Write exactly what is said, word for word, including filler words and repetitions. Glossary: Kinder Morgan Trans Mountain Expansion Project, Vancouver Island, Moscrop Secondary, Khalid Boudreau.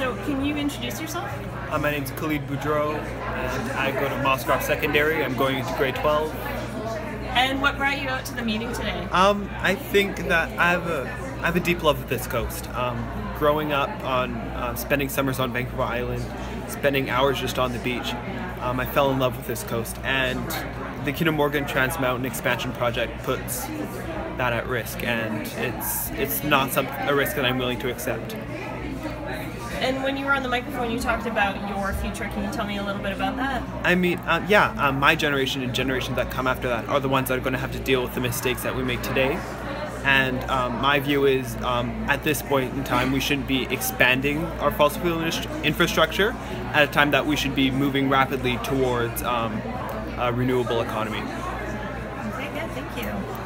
So can you introduce yourself? Uh, my name's Khalid Boudreau, and I go to Moscrop Secondary. I'm going into grade twelve. And what brought you out to the meeting today? Um, I think that I have a, I have a deep love of this coast. Um, growing up on uh, spending summers on Vancouver Island, spending hours just on the beach, um, I fell in love with this coast. And the Kinder Morgan Trans Mountain Expansion Project puts that at risk, and it's it's not some, a risk that I'm willing to accept. And when you were on the microphone, you talked about your future. Can you tell me a little bit about that? I mean, uh, yeah, uh, my generation and generations that come after that are the ones that are going to have to deal with the mistakes that we make today. And um, my view is, um, at this point in time, we shouldn't be expanding our fossil fuel infrastructure at a time that we should be moving rapidly towards um, a renewable economy. Okay, good, thank you.